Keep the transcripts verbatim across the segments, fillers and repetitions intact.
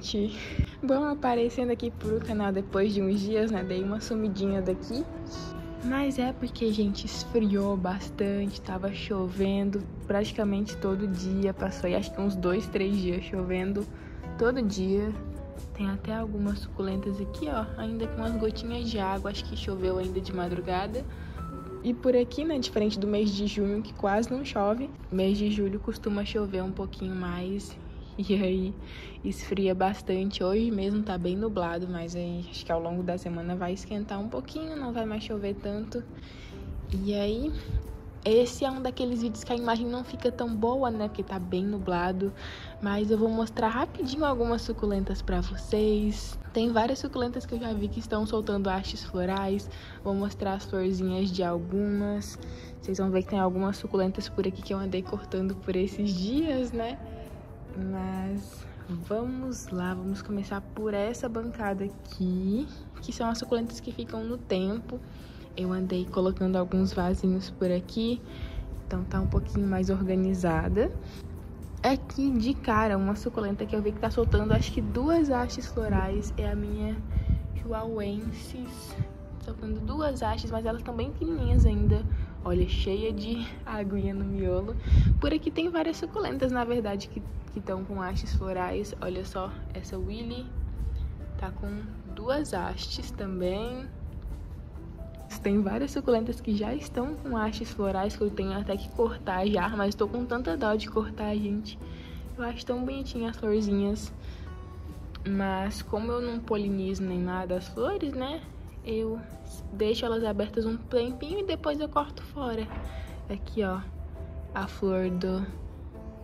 gente! Bom, aparecendo aqui pro canal depois de uns dias, né? Dei uma sumidinha daqui. Mas é porque, gente, esfriou bastante, tava chovendo praticamente todo dia. Passou aí acho que uns dois, três dias chovendo todo dia. Tem até algumas suculentas aqui, ó, ainda com umas gotinhas de água, acho que choveu ainda de madrugada. E por aqui, né, diferente do mês de junho, que quase não chove, mês de julho costuma chover um pouquinho mais. E aí esfria bastante. Hoje mesmo tá bem nublado, mas aí acho que ao longo da semana vai esquentar um pouquinho, não vai mais chover tanto. E aí, esse é um daqueles vídeos que a imagem não fica tão boa, né, porque tá bem nublado. Mas eu vou mostrar rapidinho algumas suculentas pra vocês. Tem várias suculentas que eu já vi que estão soltando hastes florais. Vou mostrar as florzinhas de algumas. Vocês vão ver que tem algumas suculentas por aqui que eu andei cortando por esses dias, né. Mas vamos lá, vamos começar por essa bancada aqui, que são as suculentas que ficam no tempo. Eu andei colocando alguns vasinhos por aqui, então tá um pouquinho mais organizada. Aqui de cara, uma suculenta que eu vi que tá soltando acho que duas hastes florais, é a minha Juauensis. Soltando duas hastes, mas elas estão bem pequenininhas ainda. Olha, cheia de aguinha no miolo. Por aqui tem várias suculentas, na verdade, que estão com hastes florais. Olha só, essa Willy tá com duas hastes também. Tem várias suculentas que já estão com hastes florais, que eu tenho até que cortar já, mas tô com tanta dó de cortar, gente. Eu acho tão bonitinhas as florzinhas. Mas como eu não polinizo nem nada as flores, né? Eu deixo elas abertas um tempinho e depois eu corto fora. Aqui, ó, a flor do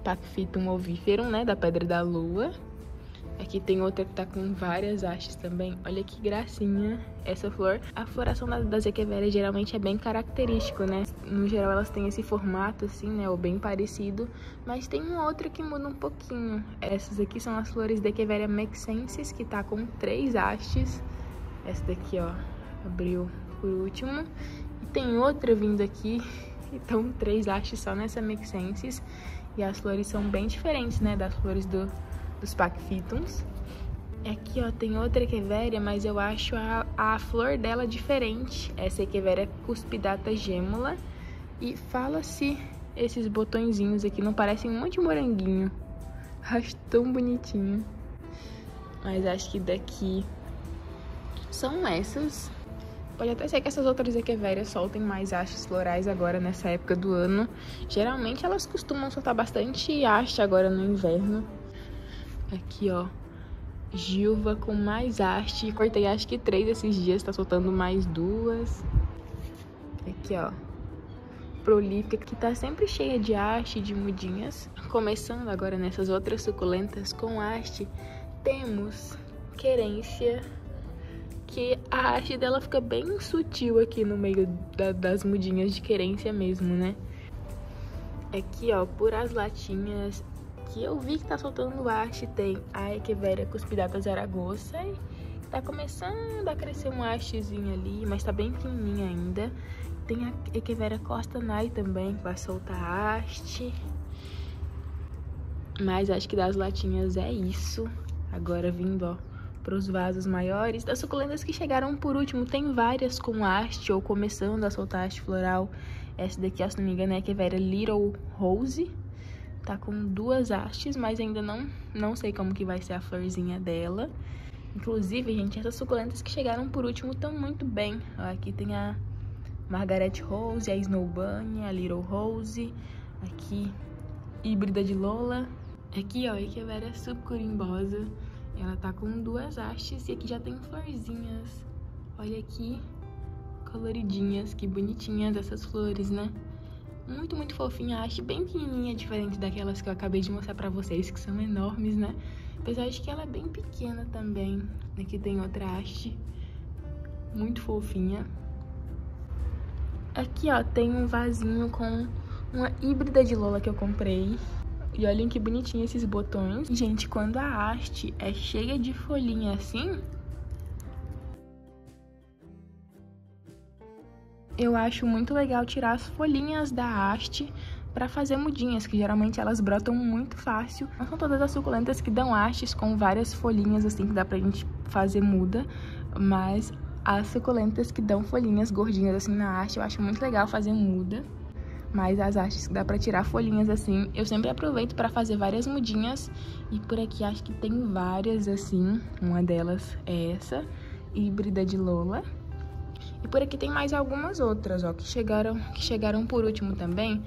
Pachyphytum ovífero, né, da Pedra da Lua. Aqui tem outra que tá com várias hastes também. Olha que gracinha essa flor. A floração das echeveras geralmente é bem característico, né? No geral elas têm esse formato assim, né? Ou bem parecido. Mas tem uma outra que muda um pouquinho. Essas aqui são as flores da Echeveria Mexensis, que tá com três hastes. Essa daqui, ó, abriu por último. E tem outra vindo aqui. Então, três hastes só nessa Mexensis. E as flores são bem diferentes, né? Das flores do, dos Pachyphytums. Aqui, ó, tem outra Echeveria, mas eu acho a, a flor dela diferente. Essa é Echeveria Cuspidata gêmula. E fala-se esses botõezinhos aqui. Não parecem um monte de moranguinho. Acho tão bonitinho. Mas acho que daqui são essas. Pode até ser que essas outras echeveras soltem mais hastes florais agora nessa época do ano. Geralmente elas costumam soltar bastante haste agora no inverno. Aqui, ó, Giuva com mais haste. Cortei acho que três esses dias, tá soltando mais duas. Aqui, ó, Prolípica, que tá sempre cheia de haste, de mudinhas. Começando agora nessas outras suculentas com haste, temos Querência, que a haste dela fica bem sutil aqui no meio da, das mudinhas de Querência mesmo, né? Aqui, ó, por as latinhas que eu vi que tá soltando haste, tem a Echeveria Cuspidata Zaragoza, que tá começando a crescer um hastezinho ali, mas tá bem pequenininha ainda. Tem a Echeveria Costanay também, que vai soltar haste. Mas acho que das latinhas é isso. Agora vindo, ó, para os vasos maiores, das suculentas que chegaram por último, tem várias com haste ou começando a soltar haste floral. Essa daqui, ó, se não me engano, é a Echeveria Little Rose. Tá com duas hastes, mas ainda não, não sei como que vai ser a florzinha dela. Inclusive, gente, essas suculentas que chegaram por último estão muito bem. Ó, aqui tem a Margaret Rose, a Snow Bunny, a Little Rose. Aqui, híbrida de Lola. Aqui, ó, a Echeveria subcurimbosa. Ela tá com duas hastes e aqui já tem florzinhas. Olha aqui, coloridinhas, que bonitinhas essas flores, né? Muito, muito fofinha, a haste bem pequenininha, diferente daquelas que eu acabei de mostrar pra vocês, que são enormes, né? Apesar de que ela é bem pequena também. Aqui tem outra haste, muito fofinha. Aqui, ó, tem um vasinho com uma híbrida de Lola que eu comprei. E olhem que bonitinho esses botões. Gente, quando a haste é cheia de folhinha assim, eu acho muito legal tirar as folhinhas da haste para fazer mudinhas, que geralmente elas brotam muito fácil. Não são todas as suculentas que dão hastes com várias folhinhas assim que dá pra gente fazer muda, mas as suculentas que dão folhinhas gordinhas assim na haste, eu acho muito legal fazer muda. Mas as hastes que dá pra tirar folhinhas assim, eu sempre aproveito pra fazer várias mudinhas. E por aqui acho que tem várias assim, uma delas é essa, híbrida de Lola. E por aqui tem mais algumas outras, ó, que chegaram, que chegaram por último também.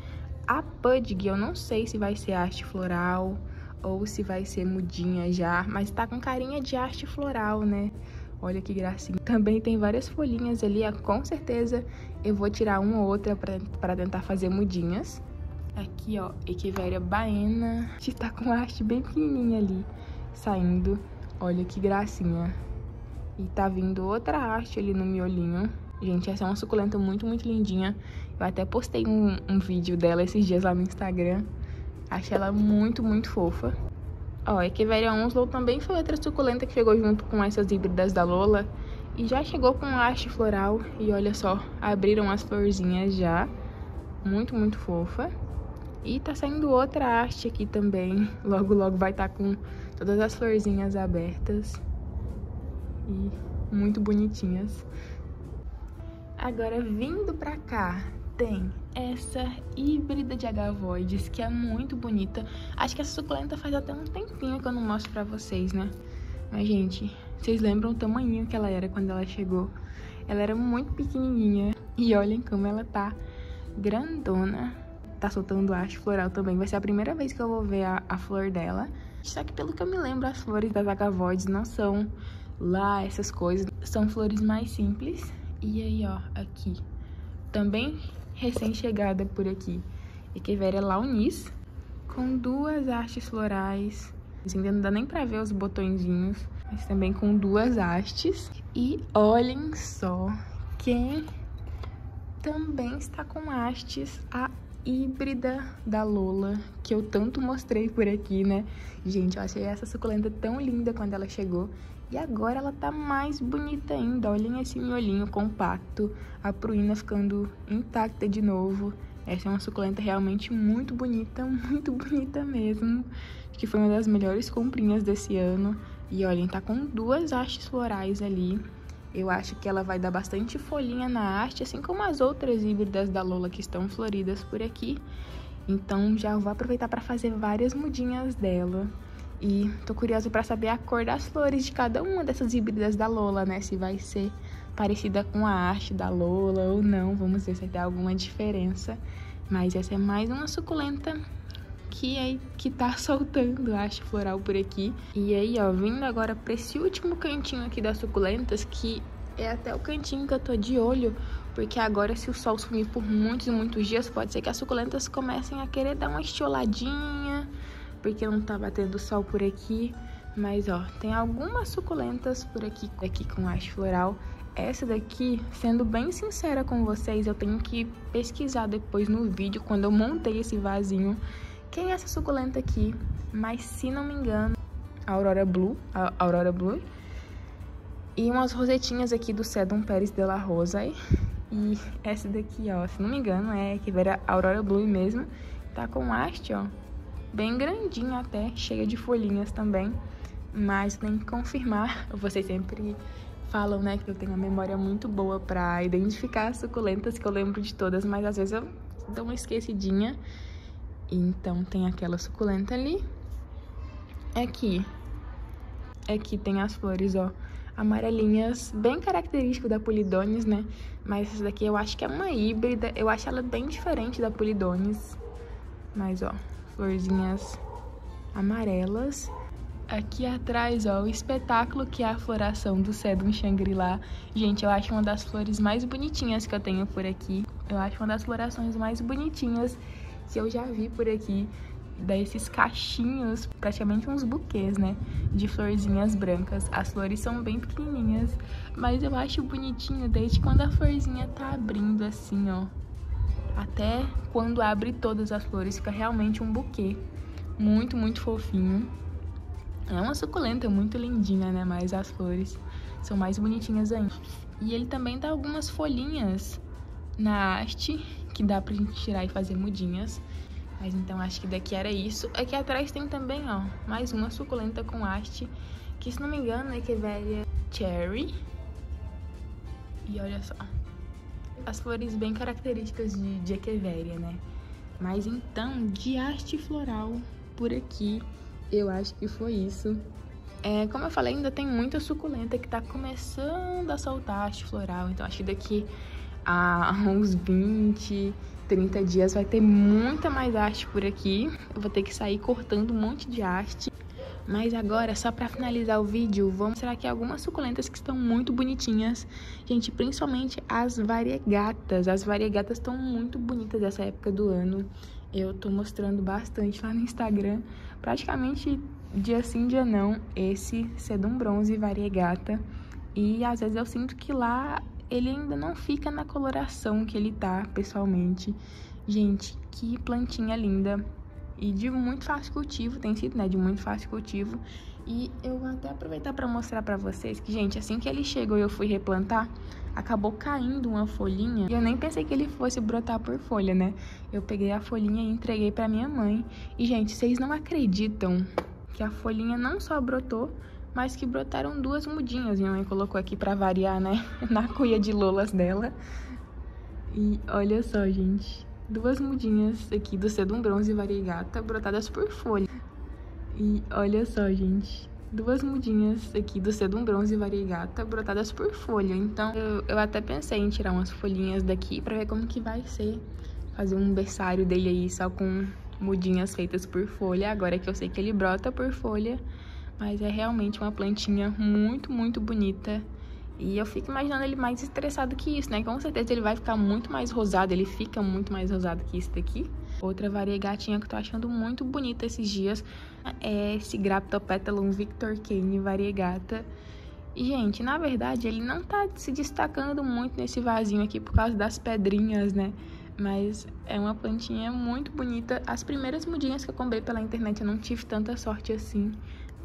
A Pudgy, eu não sei se vai ser haste floral ou se vai ser mudinha já, mas tá com carinha de haste floral, né? Olha que gracinha. Também tem várias folhinhas ali, com certeza eu vou tirar uma ou outra para tentar fazer mudinhas. Aqui, ó, Echeveria Baena, que tá com a haste bem pequenininha ali, saindo. Olha que gracinha. E tá vindo outra haste ali no miolinho. Gente, essa é uma suculenta muito, muito lindinha. Eu até postei um, um vídeo dela esses dias lá no Instagram. Achei ela muito, muito fofa. Ó, Echeveria Onslow também foi outra suculenta que chegou junto com essas híbridas da Lola. E já chegou com a haste floral. E olha só, abriram as florzinhas já. Muito, muito fofa. E tá saindo outra haste aqui também. Logo, logo vai estar tá com todas as florzinhas abertas. E muito bonitinhas. Agora, vindo pra cá, tem essa híbrida de agavoides, que é muito bonita. Acho que essa suculenta faz até um tempinho que eu não mostro pra vocês, né? Mas, gente, vocês lembram o tamanhinho que ela era quando ela chegou? Ela era muito pequenininha. E olhem como ela tá grandona. Tá soltando haste floral também. Vai ser a primeira vez que eu vou ver a, a flor dela. Só que, pelo que eu me lembro, as flores das agavoides não são lá essas coisas. São flores mais simples. E aí, ó, aqui. Também recém-chegada por aqui, Echeveria Launis, com duas hastes florais. Ainda não dá nem pra ver os botõezinhos, mas também com duas hastes. E olhem só quem também está com hastes, a híbrida da Lola, que eu tanto mostrei por aqui, né? Gente, eu achei essa suculenta tão linda quando ela chegou. E agora ela tá mais bonita ainda. Olhem esse miolinho compacto, a pruína ficando intacta de novo. Essa é uma suculenta realmente muito bonita, muito bonita mesmo. Acho que foi uma das melhores comprinhas desse ano. E olhem, tá com duas hastes florais ali. Eu acho que ela vai dar bastante folhinha na haste, assim como as outras híbridas da Lola que estão floridas por aqui. Então já vou aproveitar para fazer várias mudinhas dela. E tô curiosa pra saber a cor das flores de cada uma dessas híbridas da Lola, né? Se vai ser parecida com a haste da Lola ou não. Vamos ver se tem alguma diferença. Mas essa é mais uma suculenta que, é, que tá soltando haste floral por aqui. E aí, ó, vindo agora pra esse último cantinho aqui das suculentas, que é até o cantinho que eu tô de olho, porque agora se o sol sumir por muitos e muitos dias, pode ser que as suculentas comecem a querer dar uma estioladinha, porque não tá batendo sol por aqui. Mas, ó, tem algumas suculentas por aqui, aqui com haste floral. Essa daqui, sendo bem sincera com vocês, eu tenho que pesquisar depois no vídeo, quando eu montei esse vasinho, quem é essa suculenta aqui. Mas, se não me engano, a Aurora Blue, a Aurora Blue. E umas rosetinhas aqui do Sedum Pérez de la Rosa. E essa daqui, ó, se não me engano, é que era a Aurora Blue mesmo. Tá com haste, ó, bem grandinha até, cheia de folhinhas também, mas tem que confirmar. Vocês sempre falam, né, que eu tenho uma memória muito boa pra identificar as suculentas, que eu lembro de todas, mas às vezes eu dou uma esquecidinha. Então tem aquela suculenta ali. Aqui, aqui tem as flores, ó, amarelinhas, bem característico da Polidonis, né? Mas essa daqui eu acho que é uma híbrida, eu acho ela bem diferente da Polidonis. Mas, ó, florzinhas amarelas. Aqui atrás, ó, o espetáculo que é a floração do Sedum Shangri-Lá. Gente, eu acho uma das flores mais bonitinhas que eu tenho por aqui. Eu acho uma das florações mais bonitinhas que eu já vi por aqui. Dá esses cachinhos, praticamente uns buquês, né, de florzinhas brancas. As flores são bem pequenininhas, mas eu acho bonitinho desde quando a florzinha tá abrindo assim, ó, até quando abre todas as flores, fica realmente um buquê muito, muito fofinho. É uma suculenta muito lindinha, né? Mas as flores são mais bonitinhas ainda. E ele também dá algumas folhinhas na haste, que dá pra gente tirar e fazer mudinhas. Mas então acho que daqui era isso. Aqui atrás tem também, ó, mais uma suculenta com haste, que se não me engano é Echeveria Cherry. E olha só, as flores bem características de, de Echeveria, né? Mas então, de haste floral por aqui, eu acho que foi isso. É, como eu falei, ainda tem muita suculenta que tá começando a soltar haste floral, então acho que daqui a uns vinte, trinta dias vai ter muita mais haste por aqui. Eu vou ter que sair cortando um monte de haste. Mas agora, só pra finalizar o vídeo, vou mostrar aqui algumas suculentas que estão muito bonitinhas. Gente, principalmente as variegatas. As variegatas estão muito bonitas essa época do ano. Eu tô mostrando bastante lá no Instagram. Praticamente dia sim, dia não, esse Sedum bronze variegata. E às vezes eu sinto que lá ele ainda não fica na coloração que ele tá, pessoalmente. Gente, que plantinha linda! E de muito fácil cultivo, tem sido, né, de muito fácil cultivo. E eu vou até aproveitar para mostrar para vocês que, gente, assim que ele chegou e eu fui replantar, acabou caindo uma folhinha. E eu nem pensei que ele fosse brotar por folha, né? Eu peguei a folhinha e entreguei para minha mãe. E, gente, vocês não acreditam que a folhinha não só brotou, mas que brotaram duas mudinhas. Minha mãe colocou aqui para variar, né, na cuia de lolas dela. E olha só, gente, duas mudinhas aqui do Sedum bronze variegata brotadas por folha. E olha só, gente, duas mudinhas aqui do Sedum bronze variegata brotadas por folha. Então eu, eu até pensei em tirar umas folhinhas daqui pra ver como que vai ser fazer um berçário dele aí só com mudinhas feitas por folha. Agora que eu sei que ele brota por folha, mas é realmente uma plantinha muito, muito bonita. E eu fico imaginando ele mais estressado que isso, né? Com certeza ele vai ficar muito mais rosado, ele fica muito mais rosado que isso daqui. Outra variegatinha que eu tô achando muito bonita esses dias é esse Graptopetalum Victor Kane Variegata. E, gente, na verdade, ele não tá se destacando muito nesse vasinho aqui por causa das pedrinhas, né? Mas é uma plantinha muito bonita. As primeiras mudinhas que eu comprei pela internet eu não tive tanta sorte assim,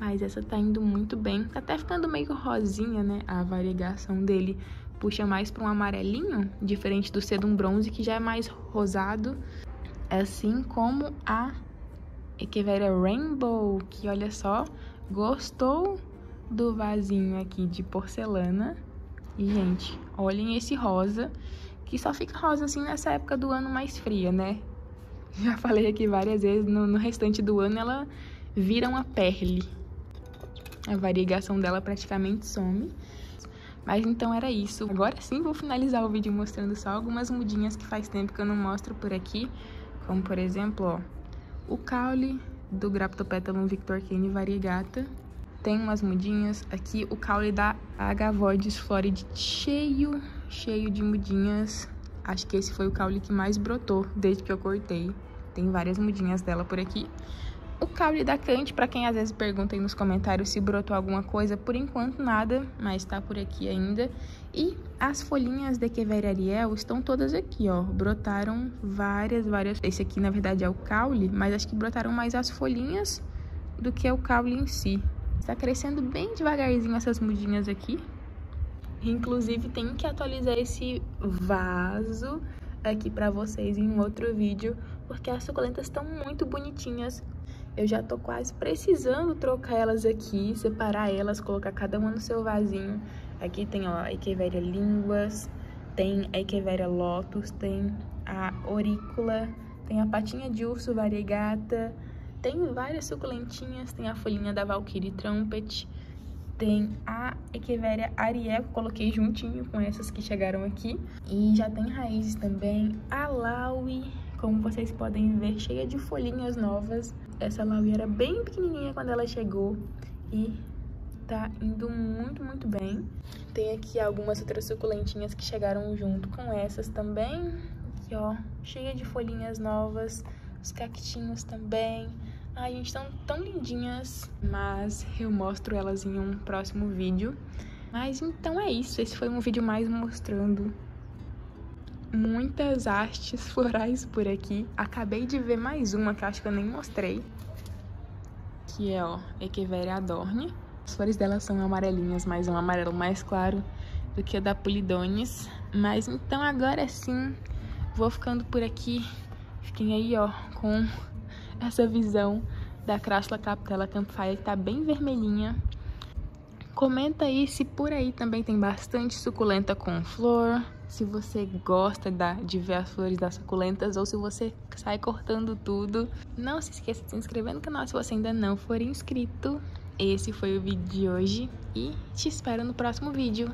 mas essa tá indo muito bem. Tá até ficando meio rosinha, né? A variegação dele puxa mais para um amarelinho, diferente do Sedum bronze, que já é mais rosado. Assim como a Echeveria Rainbow, que, olha só, gostou do vasinho aqui de porcelana. E, gente, olhem esse rosa, que só fica rosa assim nessa época do ano mais fria, né? Já falei aqui várias vezes, no, no restante do ano ela vira uma perle. A variegação dela praticamente some. Mas então era isso. Agora sim vou finalizar o vídeo mostrando só algumas mudinhas que faz tempo que eu não mostro por aqui. Como, por exemplo, ó, o caule do Graptopetalum Victorquini Variegata. Tem umas mudinhas. Aqui o caule da Agavodes Florida cheio, cheio de mudinhas. Acho que esse foi o caule que mais brotou desde que eu cortei. Tem várias mudinhas dela por aqui. O caule da Cante, pra quem às vezes pergunta aí nos comentários se brotou alguma coisa, por enquanto nada, mas tá por aqui ainda. E as folhinhas da Echeveria Arie estão todas aqui, ó, brotaram várias, várias. Esse aqui, na verdade, é o caule, mas acho que brotaram mais as folhinhas do que o caule em si. Tá crescendo bem devagarzinho essas mudinhas aqui. Inclusive, tem que atualizar esse vaso aqui pra vocês em um outro vídeo, porque as suculentas estão muito bonitinhas. Eu já tô quase precisando trocar elas aqui, separar elas, colocar cada uma no seu vasinho. Aqui tem, ó, a Echeveria Línguas, tem a Echeveria Lotus, tem a aurícula, tem a patinha de urso variegata, tem várias suculentinhas, tem a folhinha da Valkyrie Trumpet, tem a Echeveria Arie, que eu coloquei juntinho com essas que chegaram aqui. E já tem raízes também, a Laui, como vocês podem ver, cheia de folhinhas novas. Essa Laui era bem pequenininha quando ela chegou e tá indo muito, muito bem. Tem aqui algumas outras suculentinhas que chegaram junto com essas também. Aqui, ó, cheia de folhinhas novas, os cactinhos também. Ai, gente, estão tão lindinhas, mas eu mostro elas em um próximo vídeo. Mas então é isso, esse foi um vídeo mais mostrando muitas hastes florais por aqui. Acabei de ver mais uma que eu acho que eu nem mostrei, que é, ó, Echeveria Adorne. As flores dela são amarelinhas, mas um amarelo mais claro do que o da Polidonis. Mas então agora sim, vou ficando por aqui. Fiquem aí, ó, com essa visão da Crassula capitella campfaia, que tá bem vermelhinha. Comenta aí se por aí também tem bastante suculenta com flor, se você gosta de ver as flores das suculentas ou se você sai cortando tudo. Não se esqueça de se inscrever no canal se você ainda não for inscrito. Esse foi o vídeo de hoje e te espero no próximo vídeo.